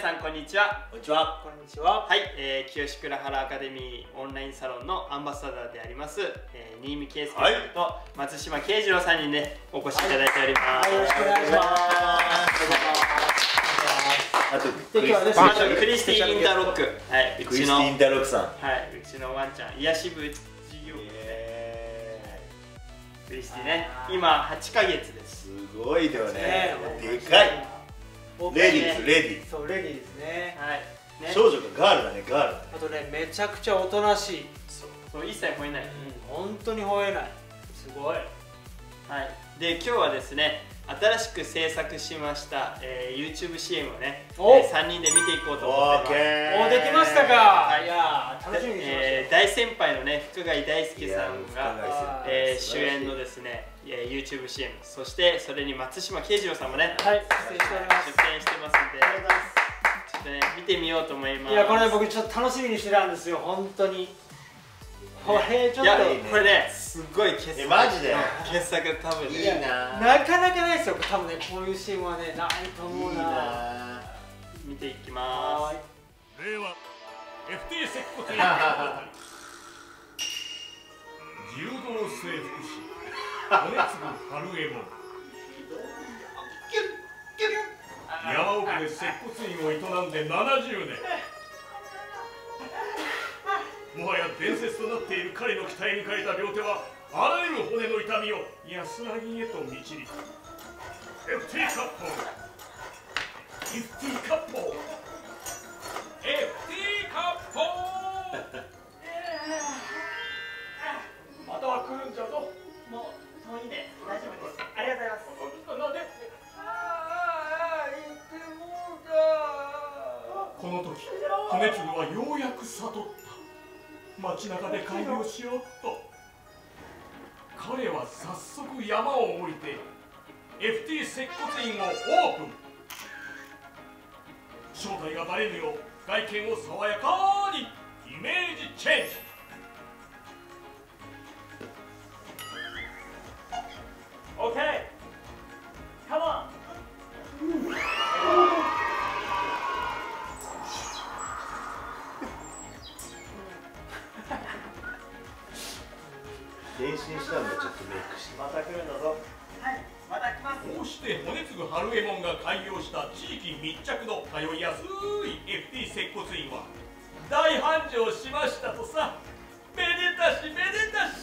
さんこんにちは。こんにちは。こんにちは。はい、清志倉原アカデミーオンラインサロンのアンバサダーであります、新見圭介さんと松島圭次郎さんにねお越しいただいております。はい、よろしくお願いします。あとクリスティー・インターロック、はい、クリスティー・インターロックさん、はい、うちのワンちゃん癒し部事業クリスティね、今8ヶ月です。すごいだよね。でかい。レディーズ、レディーズ。そう、レディーズね。はい。少女がガールだね、ガール。あとね、めちゃくちゃおとなしい。そう、一切吠えない。本当に吠えない。すごい。はい。で、今日はですね、新しく制作しました、YouTube CM をね、3人で見ていこうと思ってます。お、できましたか。いや、楽しみにしました。大先輩のね、福貝大輔さんが主演のですね、YouTube CM、そしてそれに松島圭次郎さんもね、はい、出演してますんで、ちょっとね、見てみようと思います。いや、これ僕ちょっと楽しみにしてたんですよ、本当に。これちょっとこれねすごい傑作、マジで傑作、多分いいな、なかなかないですよ多分ね、こういうシーンはねないと思うな。見ていきます。令和 FT 接骨院柔道整復師骨粒春右衛門、山奥で接骨院を営んで70年、もはや伝説となっている彼の期待に変えた両手はあらゆる骨の痛みを安らぎへと導き、 FT 割烹 FT 割烹 FT 割烹または来るんじゃぞ。もう遠いね、大丈夫です、ありがとうございます。なんでああ言ってもうか。この時骨粒はようやく悟った。街中で会議をしようと彼は早速山を降りて FT 接骨院をオープン。正体がバレぬよう外見を爽やかにイメージチェンジ。オッケーカモン。前進したんでちょっとメイクしてまた来るんだぞ。はい、また来ます。こうして骨継春右衛門が開業した地域密着の通いやすい FT 接骨院は大繁盛しましたとさ。めでたしめでたし。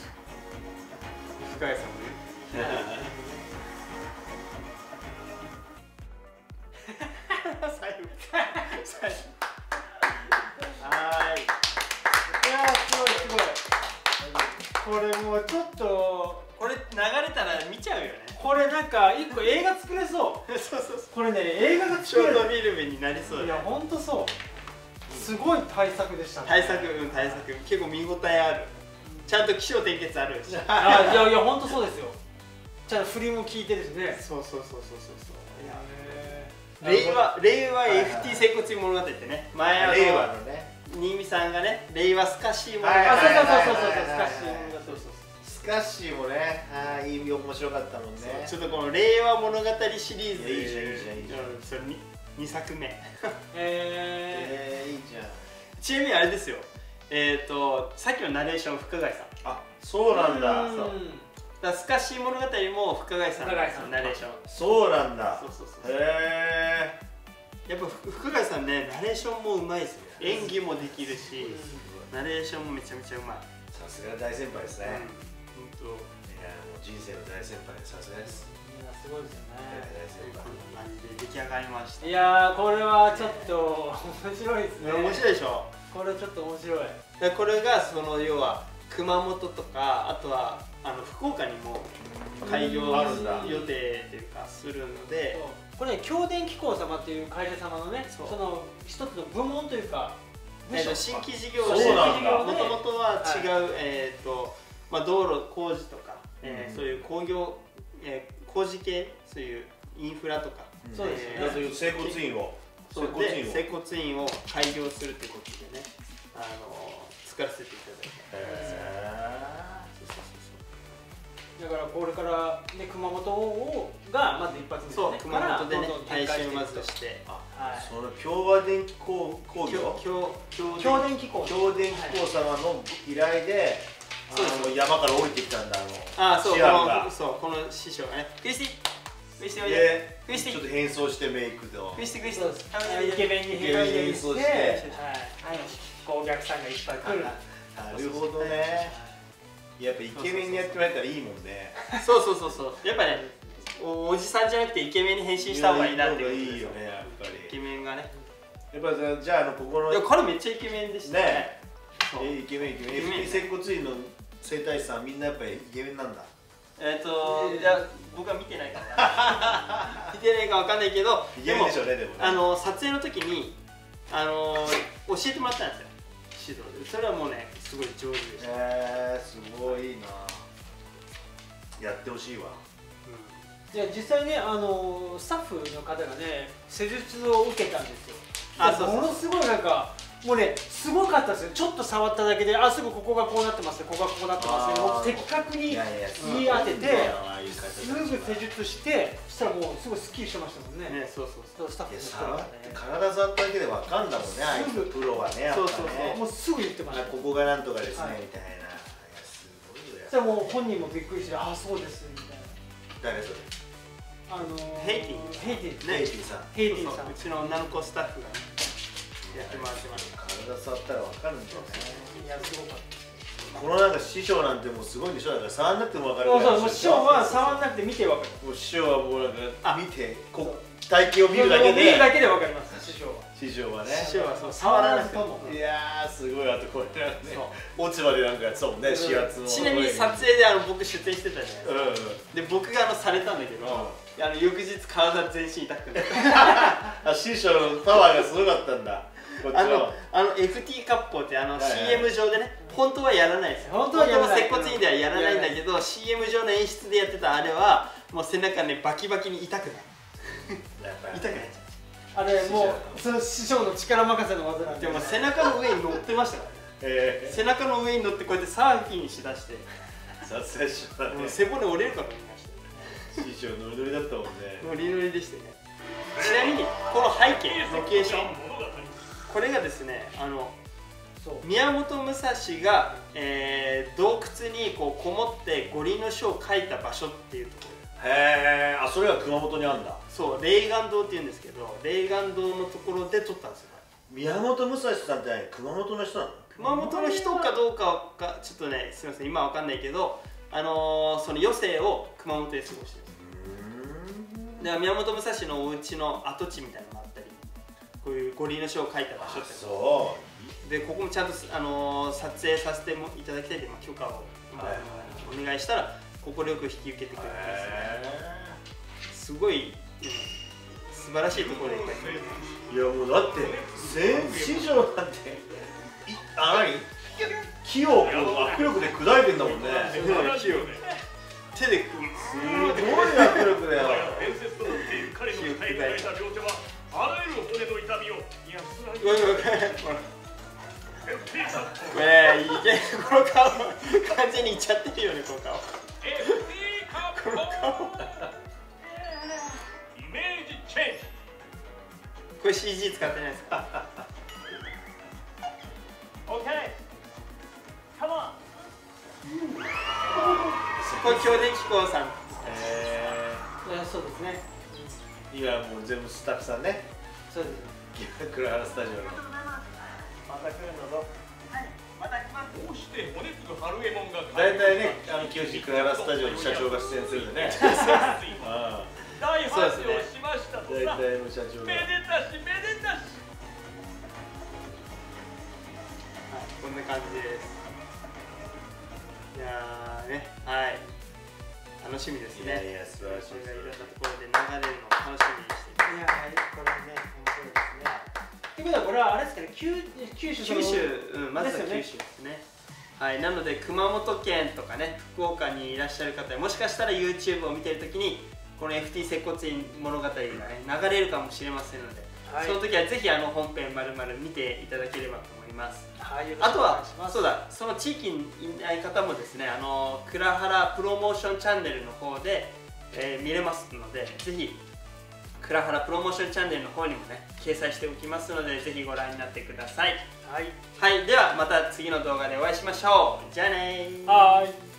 深谷さんもね最後はいいやーすごいすごい。これもうちょっとこれ流れたら見ちゃうよね。これなんか一個映画作れそうそうそう、これね映画が作れるショートフィルムになりそうだね。いやほんとそう、すごい大作でしたね。大作、うん、大作、結構見応えある、ちゃんと起承転結あるし。いやいやほんとそうですよ、ちゃんと振りも効いてるしね。そうそうそうそうそう。令和 FT 接骨院物語ってね、前は令和のね新見さんがね、令和スカッシーもね、スカッシーもね、ああいい面白かったもんね。ちょっとこの令和物語シリーズいいじゃんいいじゃんいいじゃん。それ2作目。いいじゃん。ちなみにあれですよ、さっきのナレーション深貝さん。あ、そうなんだ。そう。だスカッシー物語も深貝さんのナレーション。そうなんだ。そうそうそう。へえ。やっぱ福貝さんね、ナレーションもうまいですよ、演技もできるし、ナレーションもめちゃめちゃうまい。さすが大先輩ですね、本当。いやもう人生の大先輩、さすがです。いやすごいですよね、大先輩。こんな感じで出来上がりました。いやーこれはちょっと面白いですね。面白いでしょ、これちょっと面白い。でこれがその要は熊本とか、あとは福岡にも開業予定というかするので、これ京電機構様っていう会社様のね、その一つの部門というか新規事業をして、もともとは違う、道路工事とか、そういう工業、工事系、そういうインフラとか、そういう接骨院を開業するということでね、作らせていただいた。だからこれから、ね、熊本をがまず一発目ですね。熊本でね、回収まずして。その京和電機工業。京電機工様の依頼で、山から降りてきたんだ。ああ、そう、この師匠がね。クリスティ、クリスティ、クリスティ。ちょっと変装してメイクで。クリスティ、クリスティ。イケメンに変装して。はい。お客さんがいっぱい来る。なるほどね。やっぱイケメンにやってもらえたらいいもんね。そうそうそうそう。やっぱね、おじさんじゃなくてイケメンに変身した方がいいなってことですよ。いいよね、やっぱり。イケメンがね。やっぱじゃあここの。いや、彼めっちゃイケメンでしたね。イケメンイケメン。接骨院の整体師さんみんなやっぱりイケメンなんだ。いや僕は見てないから。見てないかわかんないけど。イケメンでしょうねでも。撮影の時に教えてもらったんですよ。それはもうね、すごい上手でした。すごいな。やってほしいわ。じゃあ実際ね、スタッフの方がね、施術を受けたんですよ。ものすごいなんか、もうね、すごかったですよ。ちょっと触っただけで、あ、すぐここがこうなってますね、ここがこうなってますね。的確に言い当てて、すぐ施術して、そしたらもうすごいスッキリしてましたもんね。そうそう、スタッフの人がね。体触っただけでわかんだもんね、あいつプロはね。そうそうそう、もうすぐ言ってました。ここがなんとかですねみたいな。すごいよ。そしたらもう本人もびっくりして、あ、そうですみたいな。誰それ？ヘイティさん、うちの女の子スタッフが。体触ったら分かるんだよね。このなんか師匠なんてもうすごいんでしょ。だから触んなくても分かる。そう、師匠は触んなくて見て分かる。師匠はもうなんか見て体型を見るだけで分かります。師匠はね、師匠はそう触らなくても。いやーすごい。あとこれなんかね、落ち葉でなんかやってたもんね、4月の。ちなみに撮影で僕出演してたじゃないですか。で僕がされたんだけど、翌日体全身痛くなって、師匠のパワーがすごかったんだ。FT 割烹って CM 上でね、本当はやらないですよ。本当は接骨院ではやらないんだけど、 CM 上の演出でやってたあれはもう背中ね、バキバキに痛くなる。痛くなっちゃう。あれもうその師匠の力任せの技なんで、もう背中の上に乗ってましたからね。背中の上に乗ってこうやってサーフィンしだして、撮影しだして背骨折れるかと思いました。師匠ノリノリだったもんね。ノリノリでしたね。ちなみにこの背景、ロケーション、これがですね、宮本武蔵が、洞窟にこもって五輪の書を書いた場所っていうところ。へえ、あ、それが熊本にあるんだ。そう、霊岩堂っていうんですけど、霊岩堂のところで撮ったんですよ。宮本武蔵さんって熊本の人なの？熊本の人かどうかがちょっとね、すみません、今わかんないけど、その余生を熊本で過ごしてる。で、宮本武蔵のお家の跡地みたいなのもあったり。こういう五輪の書を書いた場所ってそうで、ここもちゃんと撮影させていただきたいで、許可をお願いしたら快く引き受けてくれてですね。すごい素晴らしいところで。いやもうだって師匠なんて木を握力で砕いてんだもんね。手で、すごい握力だよ。あらゆる骨の痛みを安らぎ。この顔完全にいっちゃってるよね、この顔。イメージチェンジ。これ CG 使ってないですか？オッケー。カモン。これ京電機工さん。そうですね。今もう全部スタッフさんね。そうです。黒原スタジオのまた来るんだぞ。はい、また来ます。こうして骨つく春右衛門が大体ね、清志黒原スタジオに社長が出演するんでね。そうですね。大発表しましたとさ、大体の社長がめでたしめでたし。はい、こんな感じです。いやーね、はい、楽しみですね。いやいや素晴らしい。いろんなところで流れるのを楽しみにしています。いやー、これね、面白いですね。ってことはこれはあれですかね、九州、まずは九州ですね。はい、なので熊本県とかね、福岡にいらっしゃる方、もしかしたら YouTube を見てるときにこの FT 接骨院物語がね、流れるかもしれませんので、はい、その時はぜひ本編まるまる見ていただければと思います。はい、あとはそうだ、その地域にいない方もですね、倉原プロモーションチャンネルの方で見れますので、ぜひ倉原プロモーションチャンネルの方にもね掲載しておきますので、ぜひご覧になってください。はい、ではまた次の動画でお会いしましょう。じゃあねー。はーい。